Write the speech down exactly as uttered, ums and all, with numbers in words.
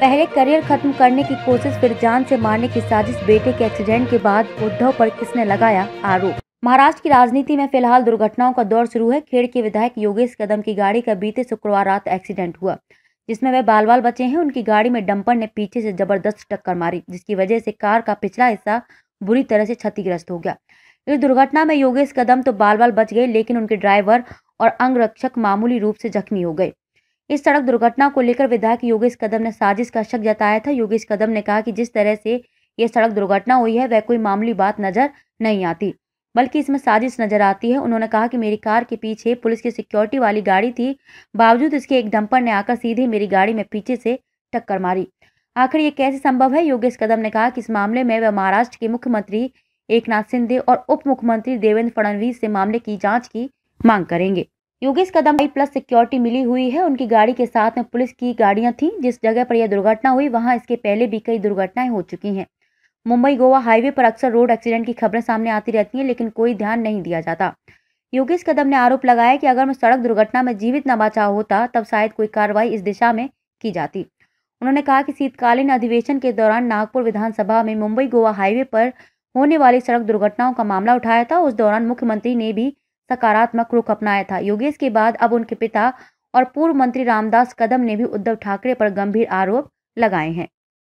पहले करियर खत्म करने की कोशिश फिर जान से मारने की साजिश, बेटे के एक्सीडेंट के बाद उद्धव पर किसने लगाया आरोप। महाराष्ट्र की राजनीति में फिलहाल दुर्घटनाओं का दौर शुरू है। खेड़ के विधायक योगेश कदम की गाड़ी का बीते शुक्रवार रात एक्सीडेंट हुआ, जिसमें वे बाल बाल बचे हैं। उनकी गाड़ी में डंपर ने पीछे से जबरदस्त टक्कर मारी, जिसकी वजह से कार का पिछला हिस्सा बुरी तरह से क्षतिग्रस्त हो गया। इस दुर्घटना में योगेश कदम तो बाल बाल बच गए, लेकिन उनके ड्राइवर और अंगरक्षक मामूली रूप से जख्मी हो गए। इस सड़क दुर्घटना को लेकर विधायक योगेश कदम ने साजिश का शक जताया था। योगेश कदम ने कहा कि जिस तरह से यह सड़क दुर्घटना हुई है वह कोई मामूली बात नजर नहीं आती, बल्कि इसमें साजिश नजर आती है। उन्होंने कहा कि मेरी कार के पीछे पुलिस की सिक्योरिटी वाली गाड़ी थी, बावजूद इसके एक डंपर ने आकर सीधे मेरी गाड़ी में पीछे से टक्कर मारी। आखिर ये कैसे संभव है? योगेश कदम ने कहा कि इस मामले में वह महाराष्ट्र के मुख्यमंत्री एकनाथ शिंदे और उप मुख्यमंत्री देवेंद्र फडणवीस से मामले की जाँच की मांग करेंगे। योगेश कदम को प्लस सिक्योरिटी मिली हुई है। उनकी गाड़ी के साथ में पुलिस की गाड़ियां थीं। जिस जगह पर यह दुर्घटना हुई वहां इसके पहले भी कई दुर्घटनाएं हो चुकी हैं। मुंबई गोवा हाईवे पर अक्सर रोड एक्सीडेंट की खबरें सामने आती रहती हैं, लेकिन कोई ध्यान नहीं दिया जाता। योगेश कदम ने आरोप लगाया कि अगर मैं सड़क दुर्घटना में जीवित न बचा होता तब शायद कोई कार्रवाई इस दिशा में की जाती। उन्होंने कहा कि शीतकालीन अधिवेशन के दौरान नागपुर विधानसभा में मुंबई गोवा हाईवे पर होने वाली सड़क दुर्घटनाओं का मामला उठाया था। उस दौरान मुख्यमंत्री ने भी सकारात्मक रुख अपनाया था। योगेश के बाद अब उनके पिता और पूर्व मंत्री रामदास कदम ने भी उद्धव ठाकरे पर गंभीर आरोप लगाए हैं।